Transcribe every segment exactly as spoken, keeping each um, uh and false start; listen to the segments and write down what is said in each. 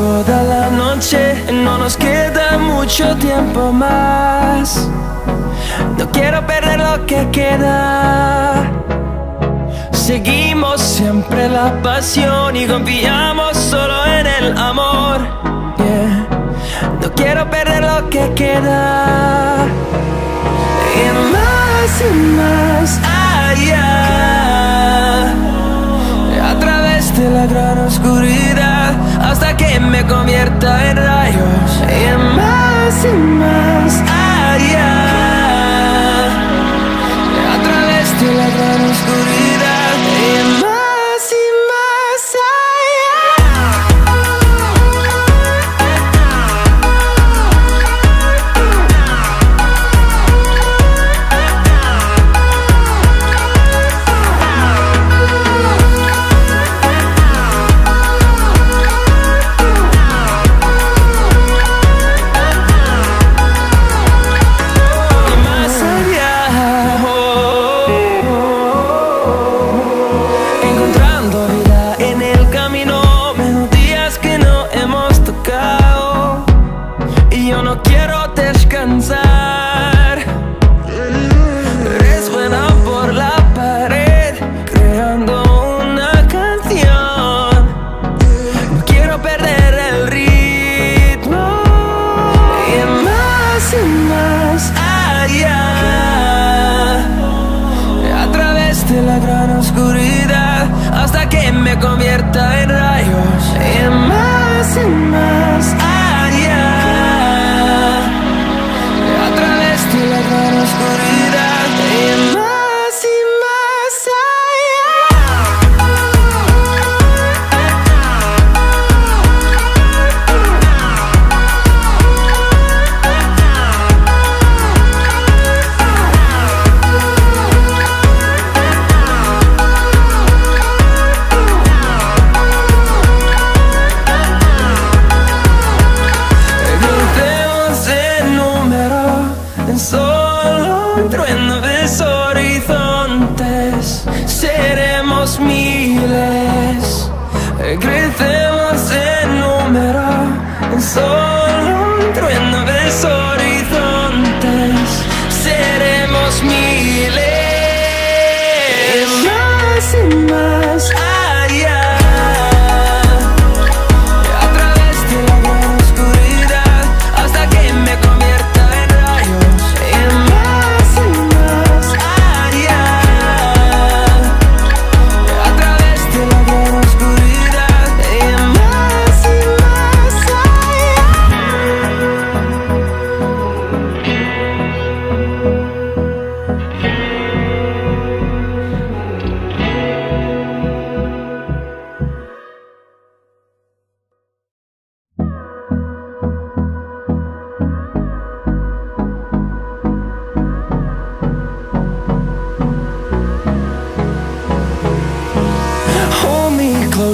toda la noche, no nos queda mucho tiempo más. No quiero perder lo que queda. Seguimos siempre la pasión y confiamos solo en el amor. Yeah. No quiero perder lo que queda. Y más y más allá, a través de la gran oscuridad, hasta que me convierta en rayos. Y más y más allá, a través de la gran oscuridad.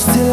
Till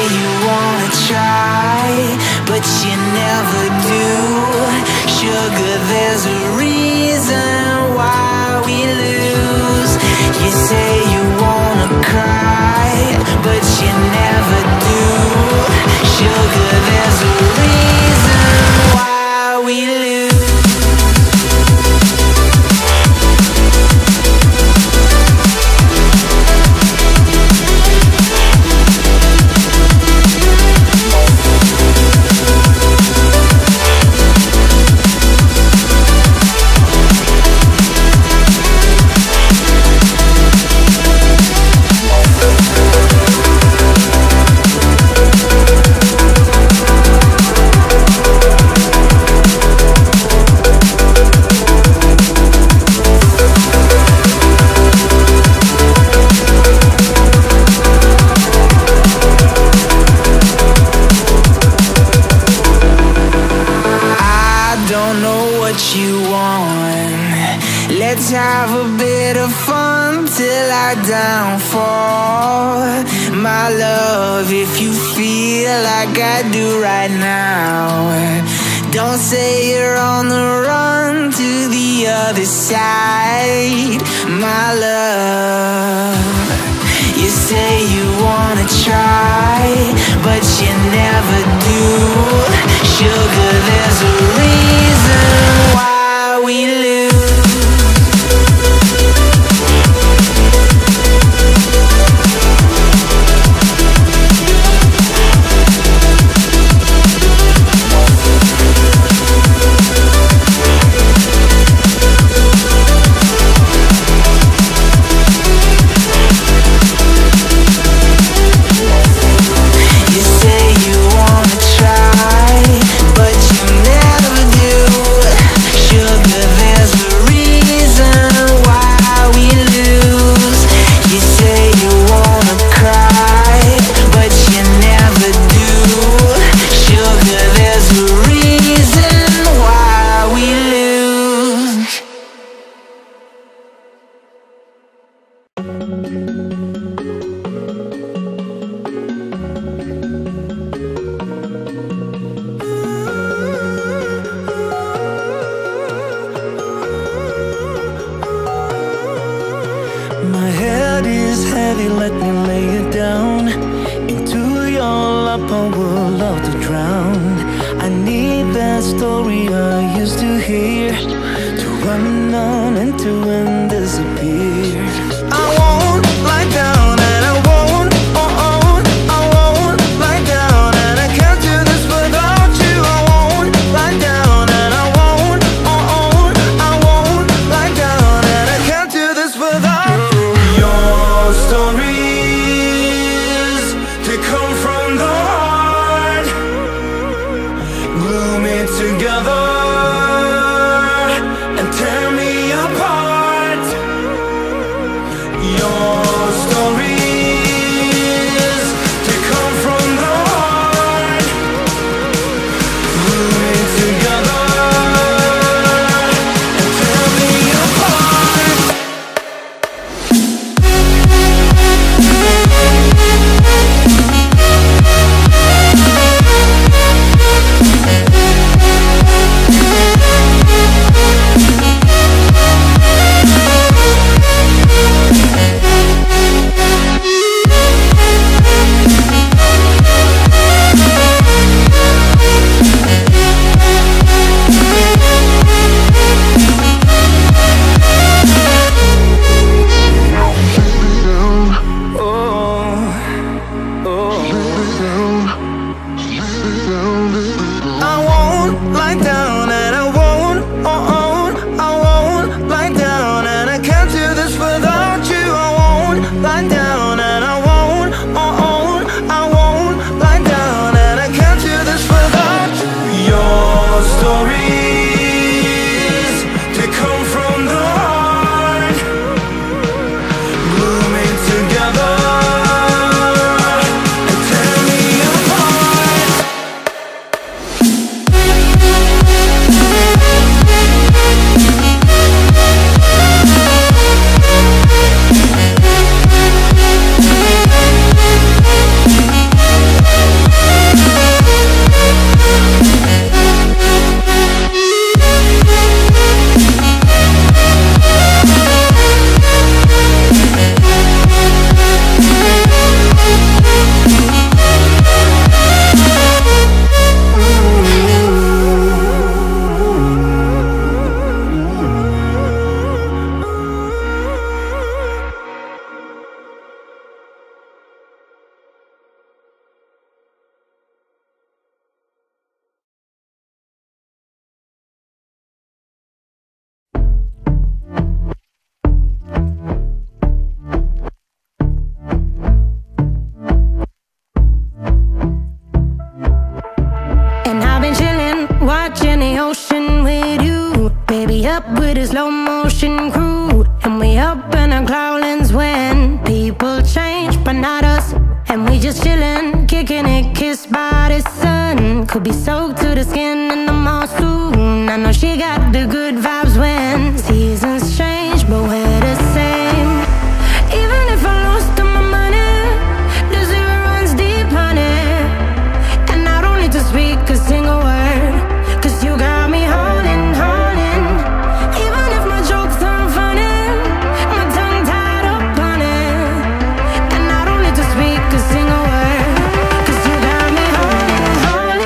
You wanna try, but you never what you want. Let's have a bit of fun till I downfall. My love, if you feel like I do right now, don't say you're on the run to the other side. My love, you say you wanna try, but you never do. Sugar, there's a reason why we lose. Could be soaked to the skin in the mall soon. I know she got the good vibes when seasons change, but we're the same. Even if I lost all my money, the zero runs deep, honey. And I don't need to speak a single word, cause you got me holding, holding. Even if my jokes aren't funny, my tongue tied up on it. And I don't need to speak a single word, cause you got me holding, holding.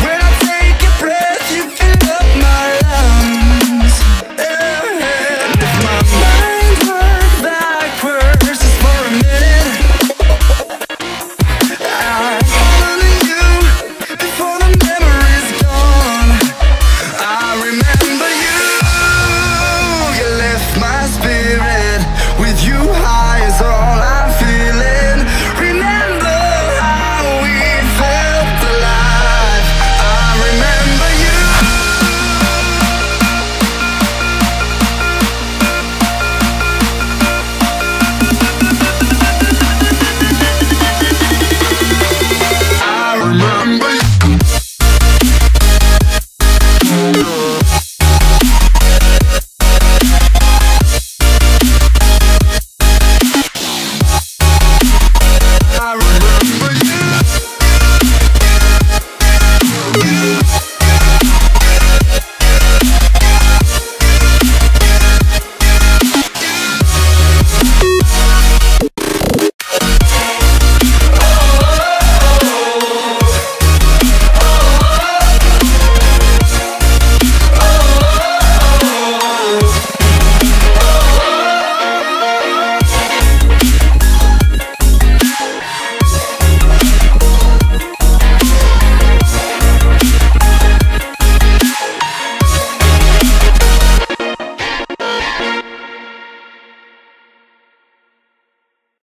When I take it you.